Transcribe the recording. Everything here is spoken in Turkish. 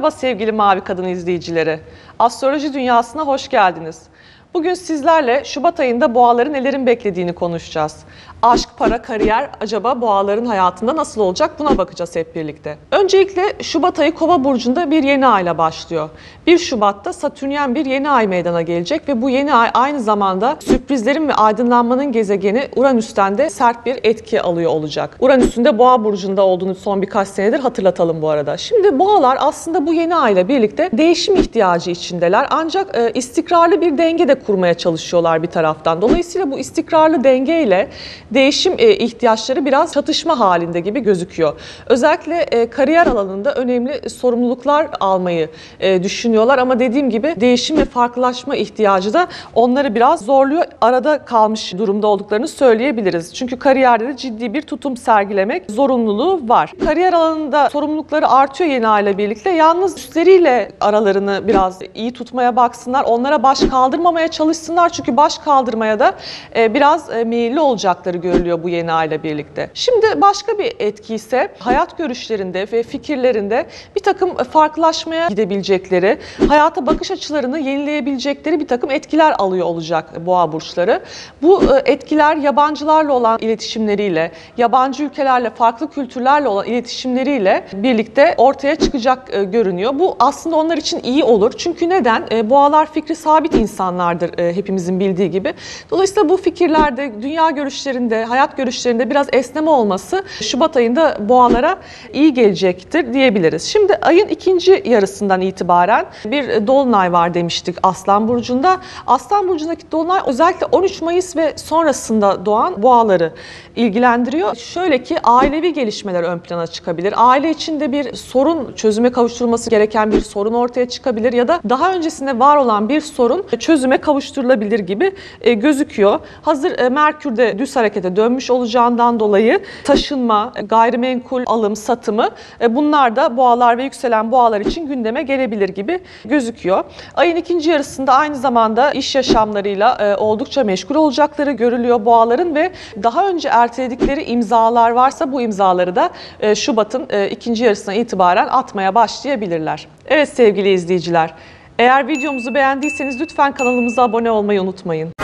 Merhaba sevgili Mavi Kadın izleyicileri. Astroloji dünyasına hoş geldiniz. Bugün sizlerle Şubat ayında boğaların nelerin beklediğini konuşacağız. Aşk, para, kariyer acaba boğaların hayatında nasıl olacak, buna bakacağız hep birlikte. Öncelikle Şubat ayı Kova burcunda bir yeni ayla başlıyor. 1 Şubat'ta Satürnyen bir yeni ay meydana gelecek ve bu yeni ay aynı zamanda sürprizlerin ve aydınlanmanın gezegeni Uranüs'ten de sert bir etki alıyor olacak. Uranüs'ün de Boğa burcunda olduğunu son birkaç senedir hatırlatalım bu arada. Şimdi boğalar aslında bu yeni ayla birlikte değişim ihtiyacı içindeler, ancak istikrarlı bir denge de kurmaya çalışıyorlar bir taraftan. Dolayısıyla bu istikrarlı denge ile değişim ihtiyaçları biraz çatışma halinde gibi gözüküyor. Özellikle kariyer alanında önemli sorumluluklar almayı düşünüyorlar ama dediğim gibi değişim ve farklılaşma ihtiyacı da onları biraz zorluyor. Arada kalmış durumda olduklarını söyleyebiliriz. Çünkü kariyerde de ciddi bir tutum sergilemek zorunluluğu var. Kariyer alanında sorumlulukları artıyor yeni aile birlikte. Yalnız üstleriyle aralarını biraz iyi tutmaya baksınlar. Onlara baş kaldırmamaya çalışsınlar. Çünkü baş kaldırmaya da biraz meyilli olacakları görülüyor bu yeni ayla birlikte. Şimdi başka bir etki ise hayat görüşlerinde ve fikirlerinde bir takım farklılaşmaya gidebilecekleri, hayata bakış açılarını yenileyebilecekleri bir takım etkiler alıyor olacak boğa burçları. Bu etkiler yabancılarla olan iletişimleriyle, yabancı ülkelerle, farklı kültürlerle olan iletişimleriyle birlikte ortaya çıkacak görünüyor. Bu aslında onlar için iyi olur. Çünkü neden? Boğalar fikri sabit insanlardır hepimizin bildiği gibi. Dolayısıyla bu fikirlerde, dünya görüşlerinde, hayat görüşlerinde biraz esneme olması Şubat ayında boğalara iyi gelecektir diyebiliriz. Şimdi ayın ikinci yarısından itibaren bir dolunay var demiştik Aslan Burcu'nda. Aslan Burcu'ndaki dolunay özellikle 13 Mayıs ve sonrasında doğan boğaları ilgilendiriyor. Şöyle ki ailevi gelişmeler ön plana çıkabilir. Aile içinde bir sorun, çözüme kavuşturulması gereken bir sorun ortaya çıkabilir ya da daha öncesinde var olan bir sorun çözüme kavuşturulabilir gibi gözüküyor. Hazır Merkür'de düz hareket dönmüş olacağından dolayı taşınma, gayrimenkul alım, satımı bunlar da boğalar ve yükselen boğalar için gündeme gelebilir gibi gözüküyor. Ayın ikinci yarısında aynı zamanda iş yaşamlarıyla oldukça meşgul olacakları görülüyor boğaların ve daha önce erteledikleri imzalar varsa bu imzaları da Şubat'ın ikinci yarısına itibaren atmaya başlayabilirler. Evet sevgili izleyiciler, eğer videomuzu beğendiyseniz lütfen kanalımıza abone olmayı unutmayın.